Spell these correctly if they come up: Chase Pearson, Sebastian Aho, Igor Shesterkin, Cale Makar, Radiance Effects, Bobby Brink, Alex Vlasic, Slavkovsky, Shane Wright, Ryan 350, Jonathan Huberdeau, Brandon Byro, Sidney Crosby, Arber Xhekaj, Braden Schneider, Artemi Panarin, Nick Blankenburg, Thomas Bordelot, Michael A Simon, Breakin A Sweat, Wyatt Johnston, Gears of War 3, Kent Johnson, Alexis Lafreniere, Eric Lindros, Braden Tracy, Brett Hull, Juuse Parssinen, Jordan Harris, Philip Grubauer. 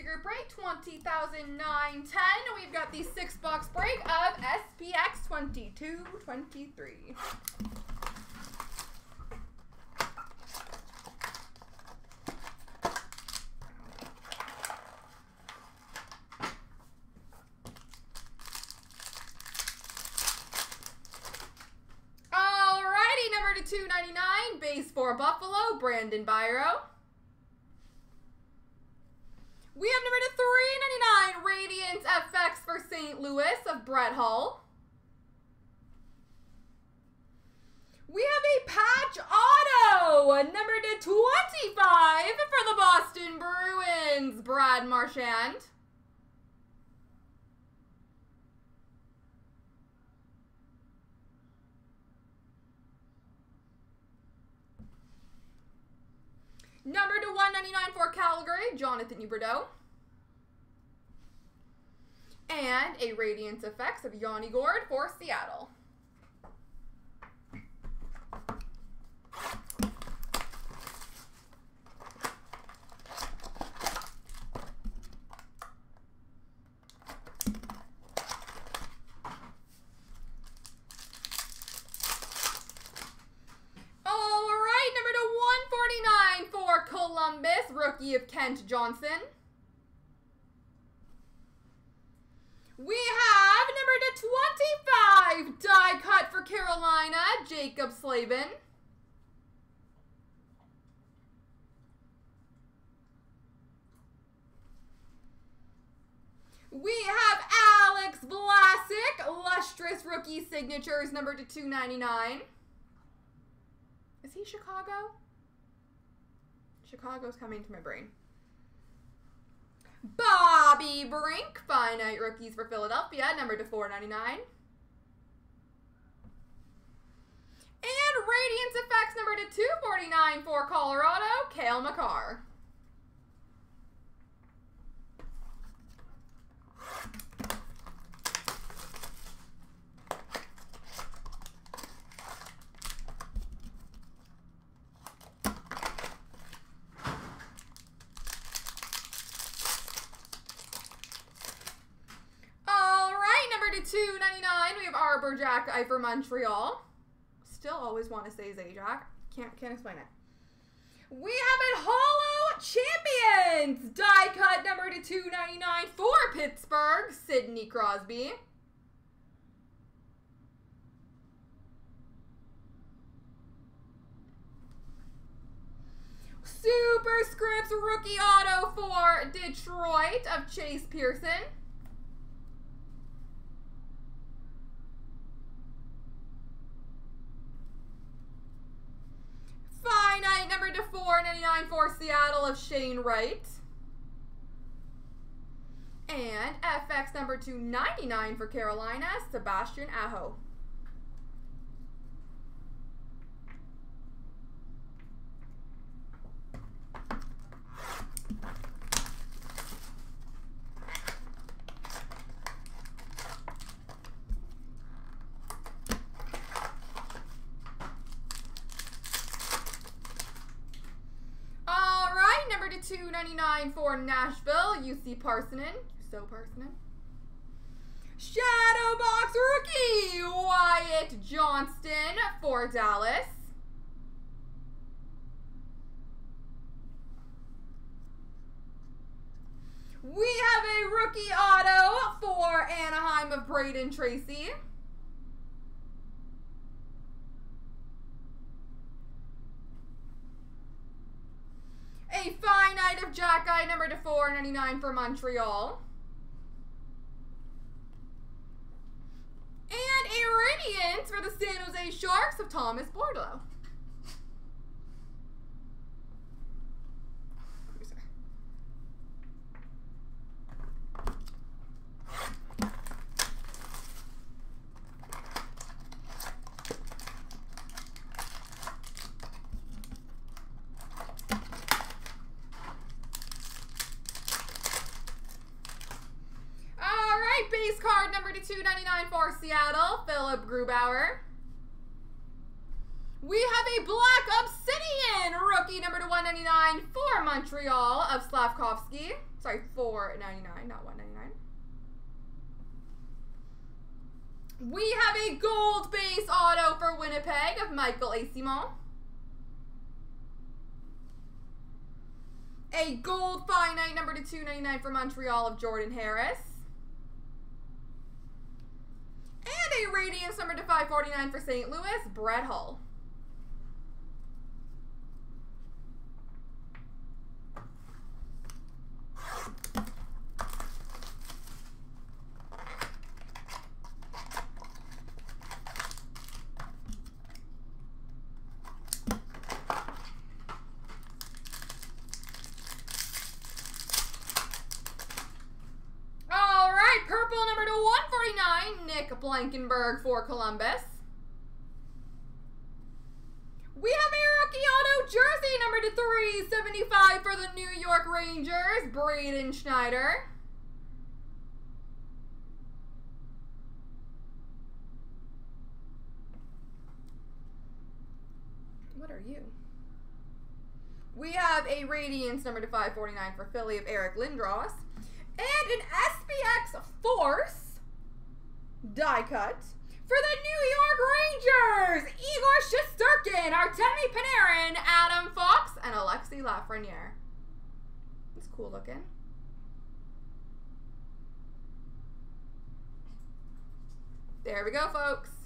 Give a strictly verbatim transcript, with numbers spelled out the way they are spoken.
Fantasy Group break twenty oh nine ten. We've got the six box break of S P X twenty-two twenty-three. Alrighty, number to two ninety-nine, base for Buffalo, Brandon Byro. We have number to three ninety-nine, Radiance F X for Saint Louis of Brett Hull. We have a patch auto, number to twenty-five for the Boston Bruins, Brad Marchand. Number to one ninety-nine for Calgary, Jonathan Huberdeau. And a Radiance Effects of Yanni Gourd for Seattle. Rookie of Kent Johnson. We have number to twenty-five, die cut for Carolina, Jacob Slavin. We have Alex Vlasic, lustrous rookie signatures, number to two ninety-nine. Is he Chicago? Chicago's coming to my brain. Bobby Brink, finite rookies for Philadelphia, number to four ninety-nine. And Radiance Effects, number to two forty-nine for Colorado, Cale Makar. two ninety-nine, we have Arber Xhekaj for Montreal. Still always want to say Zajac. Can't, can't explain it. We have a Hollow Champions die cut number to two ninety-nine for Pittsburgh, Sidney Crosby. Superscripts rookie auto for Detroit of Chase Pearson. Number to four ninety-nine for Seattle of Shane Wright. And F X number two ninety-nine for Carolina, Sebastian Aho. two ninety-nine for Nashville, Juuse Parssinen. So Parssinen. Shadow Box rookie, Wyatt Johnston for Dallas. We have a rookie auto for Anaheim of Braden Tracy. A finite of Xhekaj, number to four ninety-nine for Montreal. And a Radiance for the San Jose Sharks of Thomas Bordelot. Base card number to two ninety-nine for Seattle, Philip Grubauer. We have a Black and rookie number to one ninety-nine for Montreal of Slavkovsky. Sorry, four ninety-nine, not one ninety-nine. We have a gold base auto for Winnipeg of Michael A Simon. A gold finite number to two ninety-nine for Montreal of Jordan Harris. And a Radiance number to five forty-nine for Saint Louis, Brett Hull. Nick Blankenburg for Columbus. We have a rookie auto jersey number to three seventy-five for the New York Rangers, Braden Schneider. What are you? We have a Radiance number to five forty-nine for Philly of Eric Lindros. And an S P X Force die cut for the New York Rangers, Igor Shesterkin, Artemi Panarin, Adam Fox, and Alexis Lafreniere. It's cool looking. There we go, folks.